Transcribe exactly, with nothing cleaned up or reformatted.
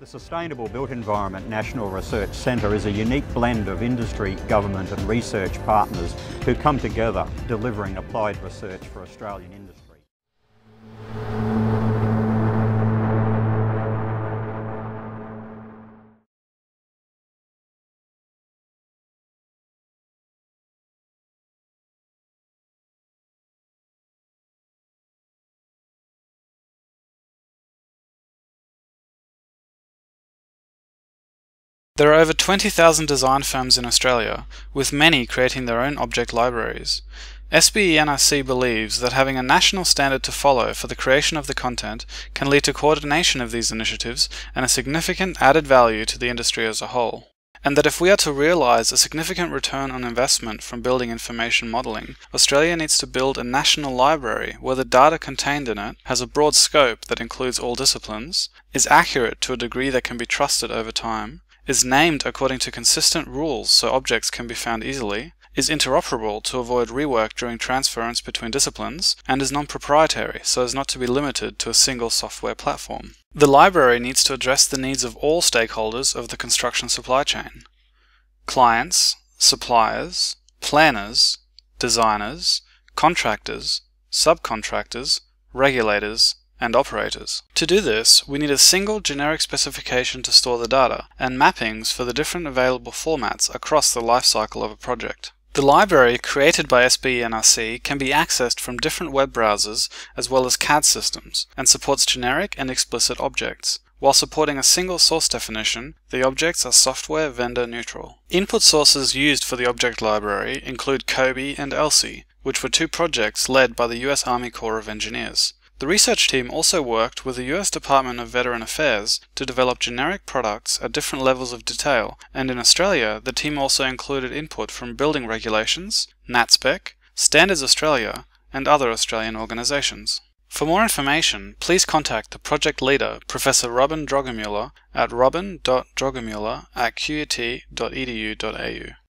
The Sustainable Built Environment National Research Centre is a unique blend of industry, government and research partners who come together delivering applied research for Australian industry. There are over twenty thousand design firms in Australia, with many creating their own object libraries. S B E N R C believes that having a national standard to follow for the creation of the content can lead to coordination of these initiatives and a significant added value to the industry as a whole. And that if we are to realise a significant return on investment from building information modelling, Australia needs to build a national library where the data contained in it has a broad scope that includes all disciplines, is accurate to a degree that can be trusted over time, is named according to consistent rules so objects can be found easily, is interoperable to avoid rework during transference between disciplines, and is non-proprietary so as not to be limited to a single software platform. The library needs to address the needs of all stakeholders of the construction supply chain: clients, suppliers, planners, designers, contractors, subcontractors, regulators, and operators. To do this, we need a single generic specification to store the data, and mappings for the different available formats across the lifecycle of a project. The library created by S B E N R C can be accessed from different web browsers as well as C A D systems, and supports generic and explicit objects. While supporting a single source definition, the objects are software vendor neutral. Input sources used for the object library include COBie and ELSI, which were two projects led by the U S Army Corps of Engineers. The research team also worked with the U S Department of Veteran Affairs to develop generic products at different levels of detail, and in Australia, the team also included input from building regulations, NATSPEC, Standards Australia, and other Australian organisations. For more information, please contact the project leader, Professor Robin Drogemuller, at robin dot drogemuller at q u t dot e d u dot a u.